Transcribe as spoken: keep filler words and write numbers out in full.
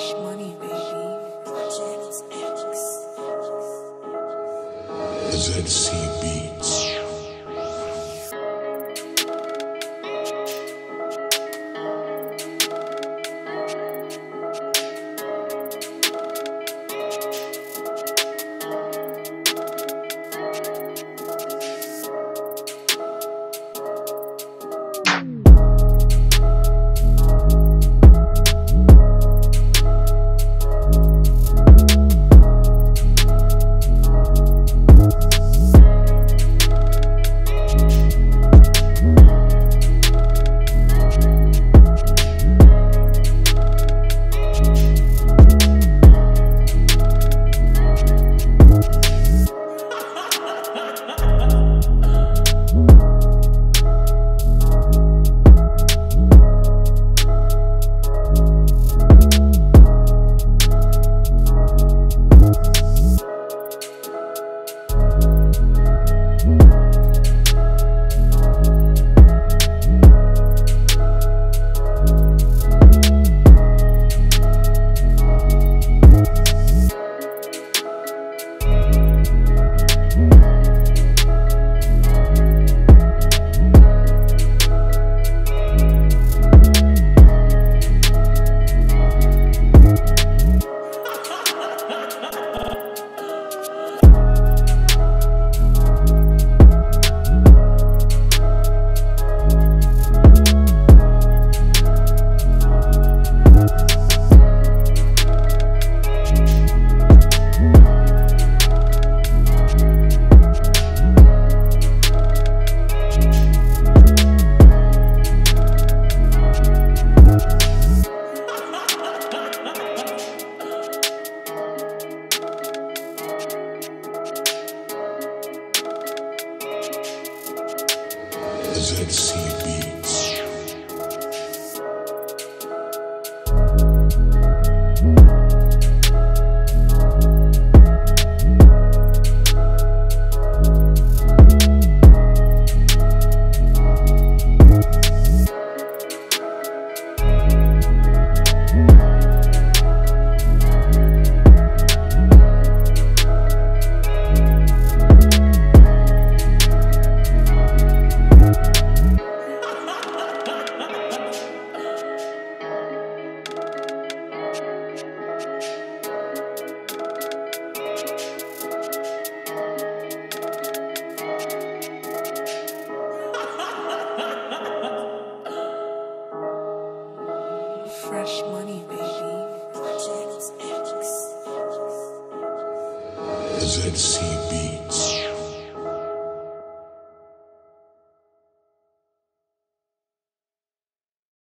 Z C Beats. Z C Beats. Fresh money, baby. Z C B.